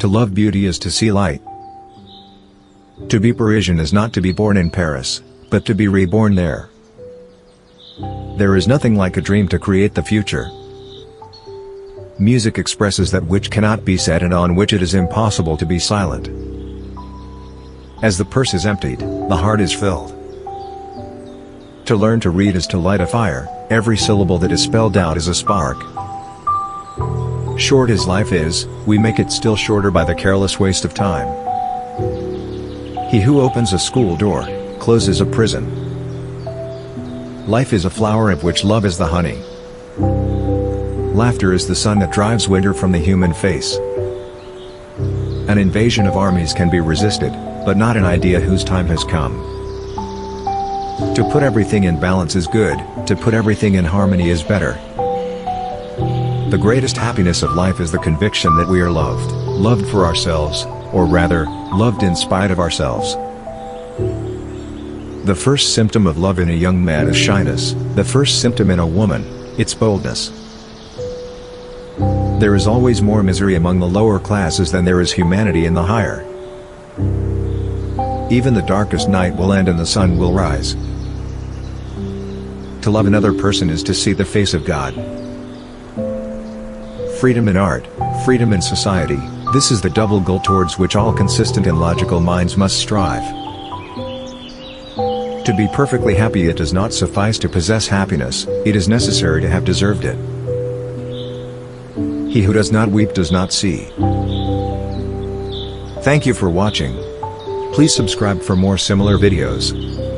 To love beauty is to see light. To be Parisian is not to be born in Paris, but to be reborn there. There is nothing like a dream to create the future. Music expresses that which cannot be said and on which it is impossible to be silent. As the purse is emptied, the heart is filled. To learn to read is to light a fire. Every syllable that is spelled out is a spark. Short as life is, we make it still shorter by the careless waste of time. He who opens a school door, closes a prison. Life is a flower of which love is the honey. Laughter is the sun that drives winter from the human face. An invasion of armies can be resisted, but not an idea whose time has come. To put everything in balance is good, to put everything in harmony is better. The greatest happiness of life is the conviction that we are loved, loved for ourselves, or rather, loved in spite of ourselves. The first symptom of love in a young man is shyness, the first symptom in a woman, it's boldness. There is always more misery among the lower classes than there is humanity in the higher. Even the darkest night will end and the sun will rise. To love another person is to see the face of God. Freedom in art, freedom in society, this is the double goal towards which all consistent and logical minds must strive. To be perfectly happy, it does not suffice to possess happiness, it is necessary to have deserved it. He who does not weep does not see. Thank you for watching. Please subscribe for more similar videos.